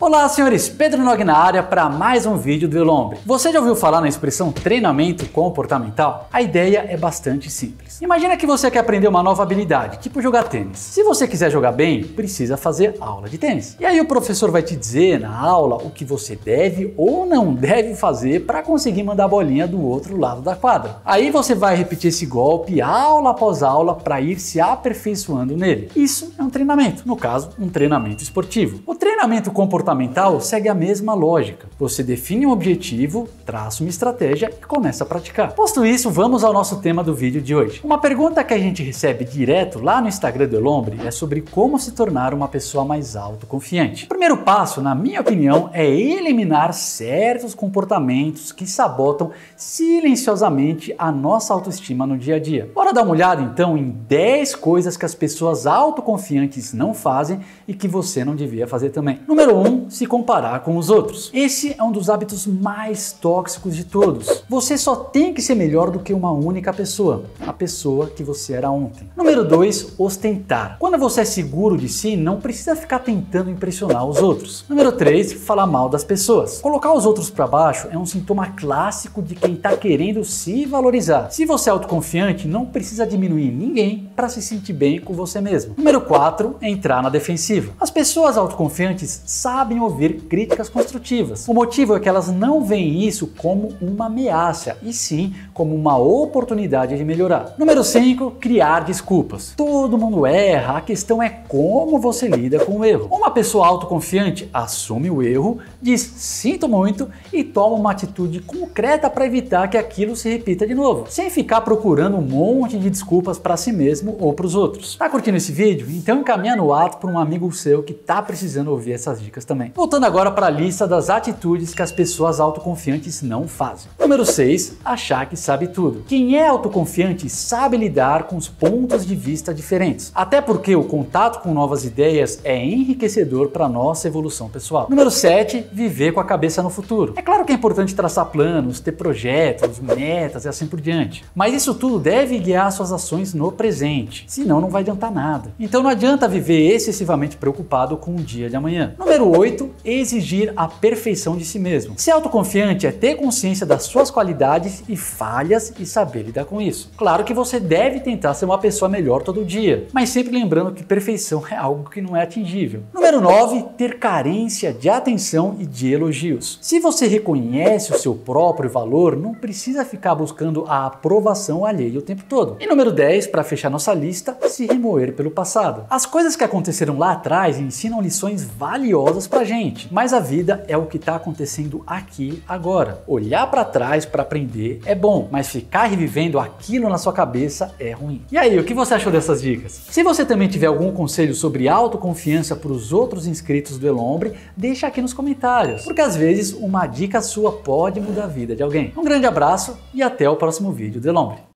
Olá, senhores! Pedro Nogue na área para mais um vídeo do El Hombre. Você já ouviu falar na expressão treinamento comportamental? A ideia é bastante simples. Imagina que você quer aprender uma nova habilidade, tipo jogar tênis. Se você quiser jogar bem, precisa fazer aula de tênis. E aí o professor vai te dizer na aula o que você deve ou não deve fazer para conseguir mandar a bolinha do outro lado da quadra. Aí você vai repetir esse golpe aula após aula para ir se aperfeiçoando nele. Isso é um treinamento, no caso, um treinamento esportivo. O treinamento comportamental segue a mesma lógica. Você define um objetivo, traça uma estratégia e começa a praticar. Posto isso, vamos ao nosso tema do vídeo de hoje. Uma pergunta que a gente recebe direto lá no Instagram do El Hombre é sobre como se tornar uma pessoa mais autoconfiante. O primeiro passo, na minha opinião, é eliminar certos comportamentos que sabotam silenciosamente a nossa autoestima no dia a dia. Bora dar uma olhada então em 10 coisas que as pessoas autoconfiantes não fazem e que você não devia fazer também. Número 1, se comparar com os outros. Esse é um dos hábitos mais tóxicos de todos. Você só tem que ser melhor do que uma única pessoa, a pessoa que você era ontem. Número 2, ostentar. Quando você é seguro de si, não precisa ficar tentando impressionar os outros. Número 3, falar mal das pessoas. Colocar os outros para baixo é um sintoma clássico de quem está querendo se valorizar. Se você é autoconfiante, não precisa diminuir ninguém para se sentir bem com você mesmo. Número 4, entrar na defensiva. As pessoas autoconfiantes sabem ouvir críticas construtivas. O motivo é que elas não veem isso como uma ameaça, e sim como uma oportunidade de melhorar. Número 5, criar desculpas. Todo mundo erra, a questão é como você lida com o erro. Uma pessoa autoconfiante assume o erro, diz "sinto muito" e toma uma atitude concreta para evitar que aquilo se repita de novo, sem ficar procurando um monte de desculpas para si mesmo ou para os outros. Tá curtindo esse vídeo? Então encaminha no ato para um amigo seu que tá precisando ouvir essas dicas também. Voltando agora para a lista das atitudes que as pessoas autoconfiantes não fazem. Número 6, achar que sabe tudo. Quem é autoconfiante sabe lidar com os pontos de vista diferentes, até porque o contato com novas ideias é enriquecedor para nossa evolução pessoal. Número 7, viver com a cabeça no futuro. É claro que é importante traçar planos, ter projetos, metas e assim por diante, mas isso tudo deve guiar suas ações no presente, senão não vai adiantar nada. Então não adianta viver excessivamente preocupado com o dia de amanhã. Número 8, exigir a perfeição de si mesmo. Ser autoconfiante é ter consciência das suas qualidades e falhas e saber lidar com isso. Claro que você deve tentar ser uma pessoa melhor todo dia, mas sempre lembrando que perfeição é algo que não é atingível. Número 9, ter carência de atenção e de elogios. Se você reconhece o seu próprio valor, não precisa ficar buscando a aprovação alheia o tempo todo. E número 10, para fechar nossa lista, se remoer pelo passado. As coisas que aconteceram lá atrás ensinam lições valiosas pra gente, mas a vida é o que tá acontecendo aqui agora. Olhar pra trás pra aprender é bom, mas ficar revivendo aquilo na sua cabeça é ruim. E aí, o que você achou dessas dicas? Se você também tiver algum conselho sobre autoconfiança para os outros inscritos do El Hombre, deixa aqui nos comentários, porque às vezes uma dica sua pode mudar a vida de alguém. Um grande abraço e até o próximo vídeo do El Hombre.